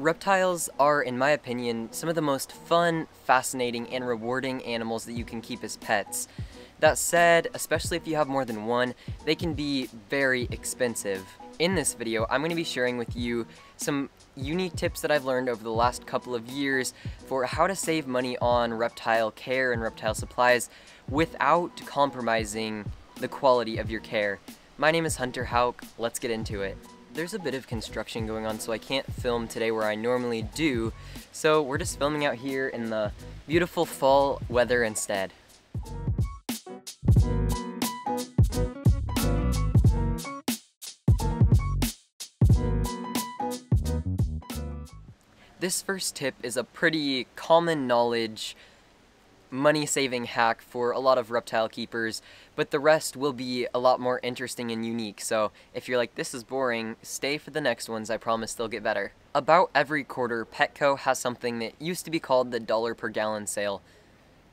Reptiles are, in my opinion, some of the most fun, fascinating, and rewarding animals that you can keep as pets. That said, especially if you have more than one, they can be very expensive. In this video, I'm going to be sharing with you some unique tips that I've learned over the last couple of years for how to save money on reptile care and reptile supplies without compromising the quality of your care. My name is Hunter Houck. Let's get into it. There's a bit of construction going on, so I can't film today where I normally do, so we're just filming out here in the beautiful fall weather instead. This first tip is a pretty common knowledge money-saving hack for a lot of reptile keepers, but the rest will be a lot more interesting and unique, so if you're like, this is boring, stay for the next ones, I promise they'll get better. About every quarter, Petco has something that used to be called the $1 per gallon sale.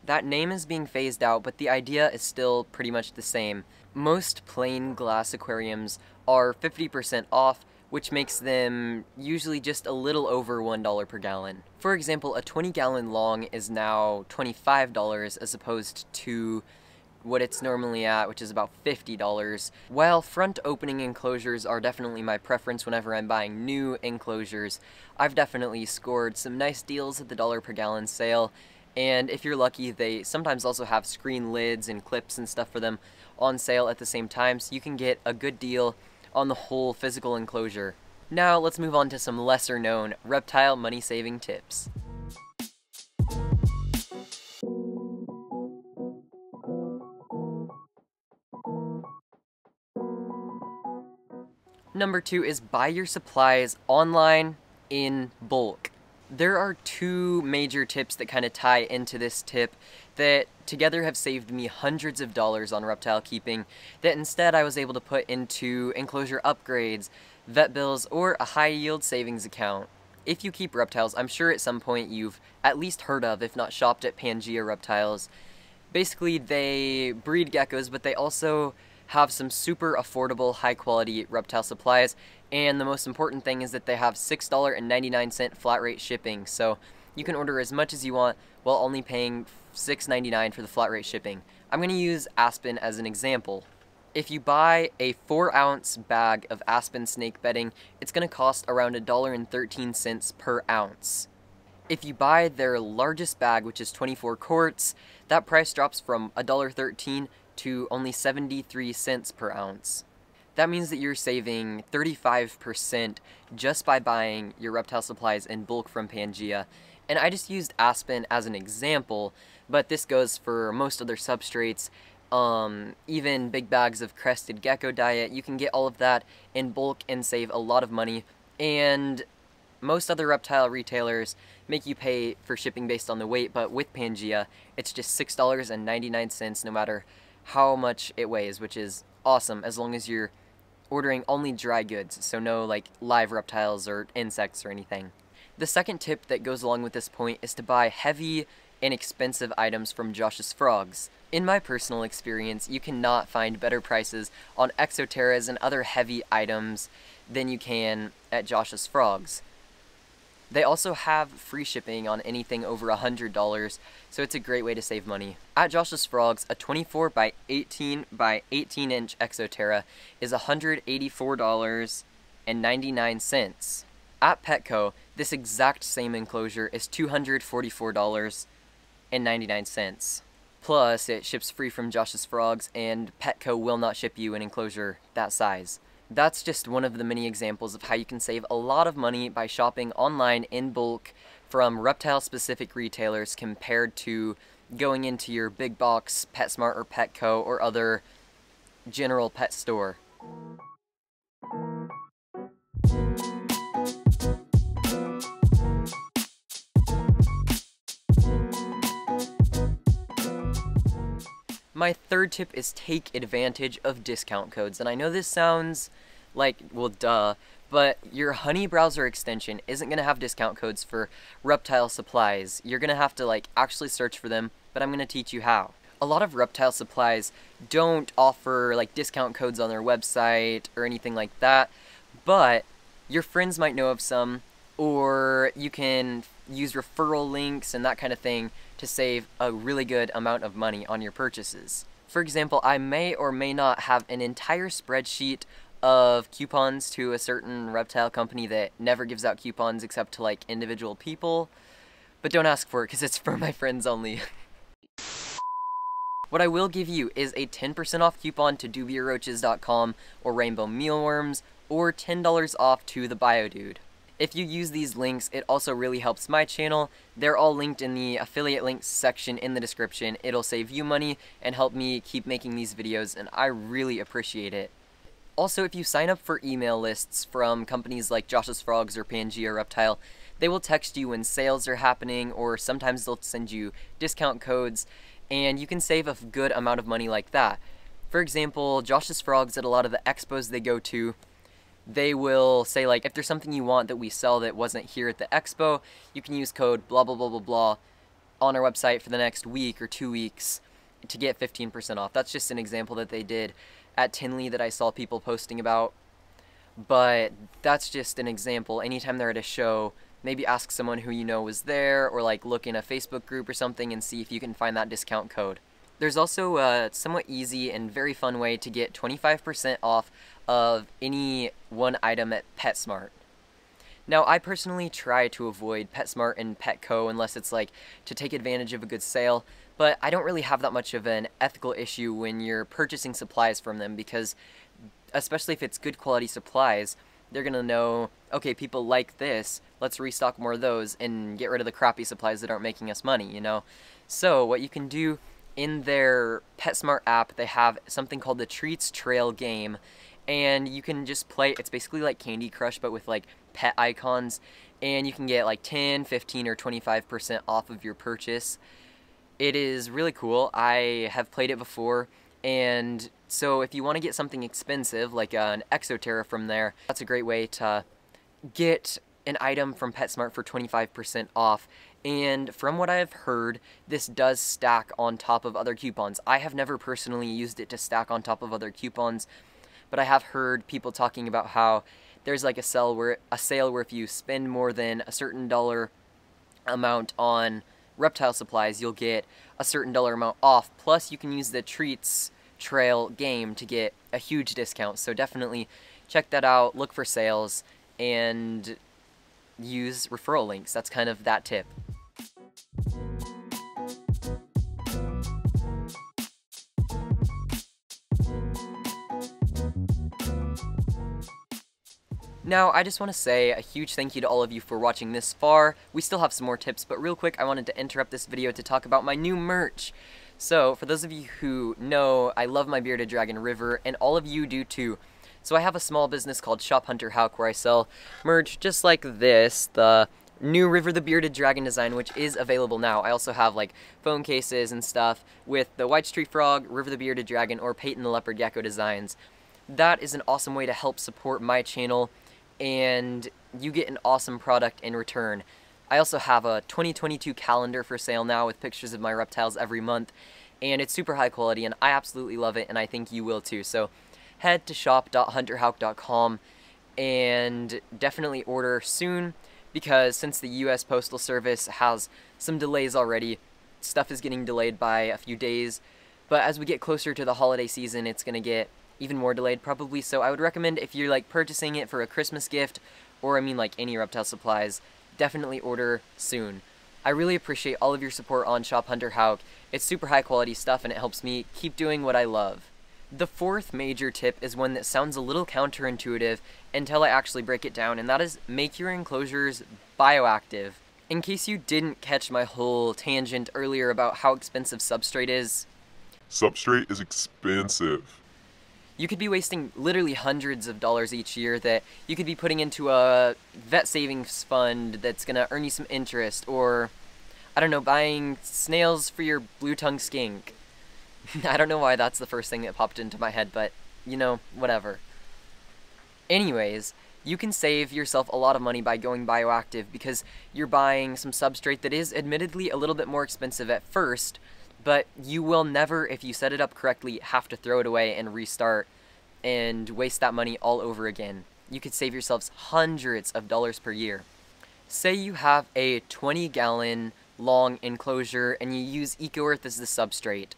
That name is being phased out, but the idea is still pretty much the same. Most plain glass aquariums are 50% off, which makes them usually just a little over $1 per gallon. For example, a 20-gallon long is now $25 as opposed to what it's normally at, which is about $50. While front opening enclosures are definitely my preference whenever I'm buying new enclosures, I've definitely scored some nice deals at the $1 per gallon sale, and if you're lucky, they sometimes also have screen lids and clips and stuff for them on sale at the same time, so you can get a good deal on the whole physical enclosure. Now let's move on to some lesser known reptile money saving tips. Number two is buy your supplies online in bulk. There are two major tips that kind of tie into this tip that together have saved me hundreds of dollars on reptile keeping that instead I was able to put into enclosure upgrades, vet bills, or a high yield savings account. If you keep reptiles, I'm sure at some point you've at least heard of, if not shopped at, Pangea Reptiles. Basically, they breed geckos, but they also have some super affordable, high quality reptile supplies, and the most important thing is that they have $6.99 flat rate shipping, so you can order as much as you want while only paying $6.99 for the flat rate shipping. I'm going to use Aspen as an example. If you buy a 4-ounce bag of Aspen snake bedding, it's going to cost around $1.13 per ounce. If you buy their largest bag, which is 24 quarts, that price drops from $1.13 to only 73 cents per ounce. That means that you're saving 35% just by buying your reptile supplies in bulk from Pangea. And I just used Aspen as an example, but this goes for most other substrates, even big bags of crested gecko diet. You can get all of that in bulk and save a lot of money. And most other reptile retailers make you pay for shipping based on the weight, but with Pangea, it's just $6.99 no matter how much it weighs, which is awesome as long as you're ordering only dry goods, so no like live reptiles or insects or anything. The second tip that goes along with this point is to buy heavy and expensive items from Josh's Frogs. In my personal experience, you cannot find better prices on Exoterras and other heavy items than you can at Josh's Frogs. They also have free shipping on anything over $100, so it's a great way to save money. At Josh's Frogs, a 24 by 18 by 18 inch Exoterra is $184.99. At Petco, this exact same enclosure is $244.99. Plus, it ships free from Josh's Frogs, and Petco will not ship you an enclosure that size. That's just one of the many examples of how you can save a lot of money by shopping online in bulk from reptile-specific retailers compared to going into your big box, PetSmart or Petco or other general pet store. My third tip is take advantage of discount codes, and I know this sounds like, well, duh, but your Honey browser extension isn't going to have discount codes for reptile supplies. You're going to have to like actually search for them, but I'm going to teach you how. A lot of reptile supplies don't offer like discount codes on their website or anything like that, but your friends might know of some, or you can use referral links and that kind of thing to save a really good amount of money on your purchases. For example, I may or may not have an entire spreadsheet of coupons to a certain reptile company that never gives out coupons except to like individual people, but don't ask for it because it's for my friends only. What I will give you is a 10% off coupon to DubiaRoaches.com or Rainbow Mealworms, or $10 off to The Bio Dude. If you use these links, it also really helps my channel. They're all linked in the affiliate links section in the description. It'll save you money and help me keep making these videos, and I really appreciate it. Also, if you sign up for email lists from companies like Josh's Frogs or Pangea Reptile, they will text you when sales are happening, or sometimes they'll send you discount codes, and you can save a good amount of money like that. For example, Josh's Frogs, at a lot of the expos they go to, they will say, like, if there's something you want that we sell that wasn't here at the expo, you can use code blah blah blah blah blah on our website for the next week or 2 weeks to get 15% off. That's just an example that they did at Tinley that I saw people posting about, but that's just an example. Anytime they're at a show, maybe ask someone who you know was there, or like look in a Facebook group or something and see if you can find that discount code. There's also a somewhat easy and very fun way to get 25% off of any one item at PetSmart. Now, I personally try to avoid PetSmart and Petco unless it's like to take advantage of a good sale, but I don't really have that much of an ethical issue when you're purchasing supplies from them, because especially if it's good quality supplies, they're gonna know, okay, people like this, let's restock more of those and get rid of the crappy supplies that aren't making us money, you know? So what you can do in their PetSmart app, they have something called the Treats Trail Game, and you can just play. It's basically like Candy Crush, but with like pet icons, and you can get like 10, 15, or 25% off of your purchase. It is really cool. I have played it before, and so if you want to get something expensive, like an Exoterra from there, that's a great way to get an item from PetSmart for 25% off. And from what I have heard, this does stack on top of other coupons. I have never personally used it to stack on top of other coupons, but I have heard people talking about how there's like a sale where if you spend more than a certain dollar amount on reptile supplies, you'll get a certain dollar amount off. Plus, you can use the Treats Trail Game to get a huge discount. So definitely check that out, look for sales, and use referral links. That's kind of that tip. Now, I just want to say a huge thank you to all of you for watching this far. We still have some more tips, but real quick, I wanted to interrupt this video to talk about my new merch. So, for those of you who know, I love my bearded dragon River, and all of you do too. So I have a small business called Shop Hunter Houck where I sell merch just like this, the new River the Bearded Dragon design, which is available now. I also have like phone cases and stuff with the White Tree Frog, River the Bearded Dragon, or Peyton the Leopard Gecko designs. That is an awesome way to help support my channel, and you get an awesome product in return. I also have a 2022 calendar for sale now with pictures of my reptiles every month, and it's super high quality, and I absolutely love it, and I think you will too. So head to shop.hunterhouck.com and definitely order soon, because since the US Postal Service has some delays already, stuff is getting delayed by a few days, but as we get closer to the holiday season, it's going to get even more delayed probably. So I would recommend, if you're like purchasing it for a Christmas gift, or I mean like any reptile supplies, definitely order soon. I really appreciate all of your support on Shop Hunter Houck. It's super high quality stuff, and it helps me keep doing what I love. The fourth major tip is one that sounds a little counterintuitive until I actually break it down, and that is make your enclosures bioactive. In case you didn't catch my whole tangent earlier about how expensive substrate is. Substrate is expensive. You could be wasting literally hundreds of dollars each year that you could be putting into a vet savings fund that's going to earn you some interest, or, I don't know, buying snails for your blue tongue skink. I don't know why that's the first thing that popped into my head, but, you know, whatever. Anyways, you can save yourself a lot of money by going bioactive, because you're buying some substrate that is admittedly a little bit more expensive at first, but you will never, if you set it up correctly, have to throw it away and restart and waste that money all over again. You could save yourselves hundreds of dollars per year. Say you have a 20-gallon long enclosure and you use Eco-Earth as the substrate.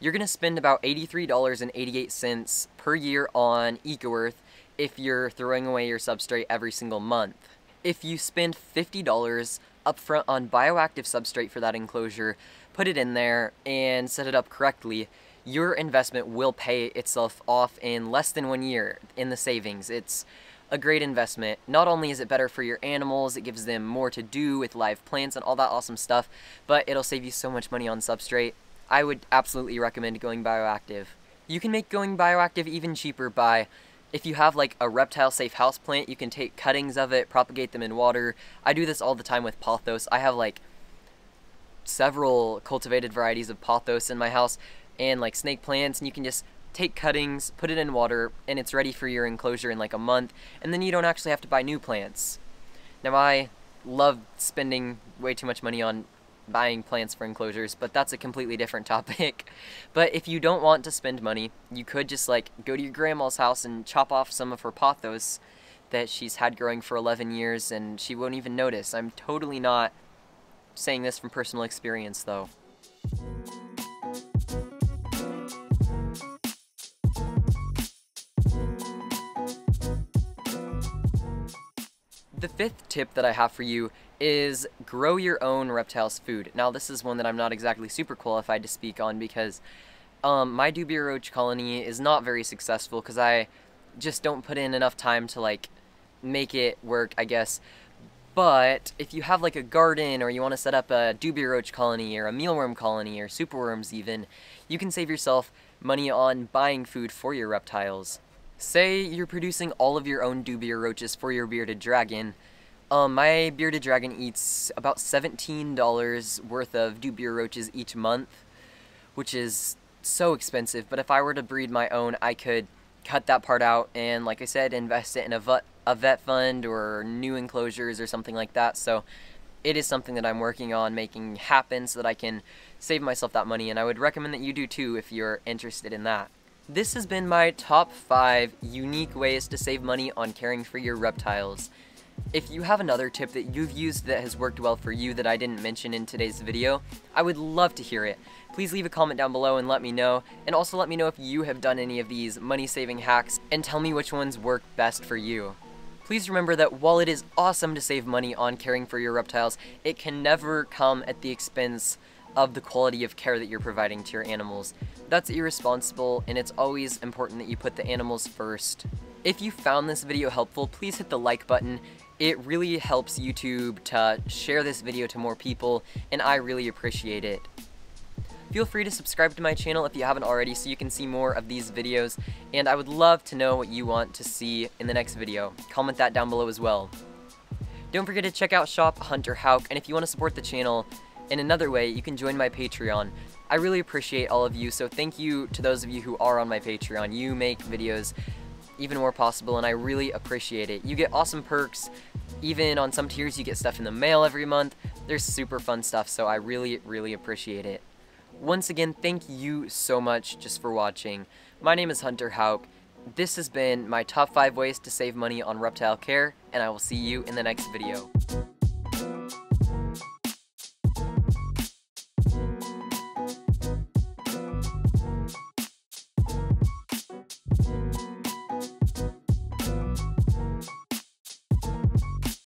You're going to spend about $83.88 per year on Eco-Earth if you're throwing away your substrate every single month. If you spend $50 upfront on bioactive substrate for that enclosure, put it in there and set it up correctly, your investment will pay itself off in less than 1 year in the savings. It's a great investment. Not only is it better for your animals, it gives them more to do with live plants and all that awesome stuff, but it'll save you so much money on substrate. I would absolutely recommend going bioactive. You can make going bioactive even cheaper by, if you have like a reptile safe houseplant, you can take cuttings of it, propagate them in water. I do this all the time with pothos. I have like several cultivated varieties of pothos in my house and like snake plants, and you can just take cuttings, put it in water, and it's ready for your enclosure in like a month, and then you don't actually have to buy new plants. Now I love spending way too much money on buying plants for enclosures, but that's a completely different topic. But if you don't want to spend money, you could just like go to your grandma's house and chop off some of her pothos that she's had growing for 11 years and she won't even notice. I'm totally not saying this from personal experience though. The fifth tip that I have for you is grow your own reptiles food. Now this is one that I'm not exactly super qualified to speak on because my Dubia Roach colony is not very successful because I just don't put in enough time to like make it work, I guess. But if you have like a garden or you want to set up a Dubia Roach colony or a mealworm colony or superworms even, you can save yourself money on buying food for your reptiles. Say you're producing all of your own Dubia Roaches for your bearded dragon. My bearded dragon eats about $17 worth of Dubia Roaches each month, which is so expensive, but if I were to breed my own, I could cut that part out and, like I said, invest it in a vet fund or new enclosures or something like that. So it is something that I'm working on making happen so that I can save myself that money, and I would recommend that you do too if you're interested in that. This has been my top 5 unique ways to save money on caring for your reptiles. If you have another tip that you've used that has worked well for you that I didn't mention in today's video, I would love to hear it. Please leave a comment down below and let me know, and also let me know if you have done any of these money-saving hacks and tell me which ones work best for you. Please remember that while it is awesome to save money on caring for your reptiles, it can never come at the expense of the quality of care that you're providing to your animals. That's irresponsible, and it's always important that you put the animals first. If you found this video helpful, please hit the like button. It really helps YouTube to share this video to more people, and I really appreciate it. Feel free to subscribe to my channel if you haven't already so you can see more of these videos, and I would love to know what you want to see in the next video. Comment that down below as well. Don't forget to check out Shop Hunter Houck, and if you want to support the channel in another way, you can join my Patreon. I really appreciate all of you, so thank you to those of you who are on my Patreon. You make videos even more possible, and I really appreciate it. You get awesome perks. Even on some tiers, you get stuff in the mail every month. There's super fun stuff, so I really, really appreciate it. Once again, thank you so much just for watching. My name is Hunter Houck. This has been my top 5 ways to save money on reptile care, and I will see you in the next video.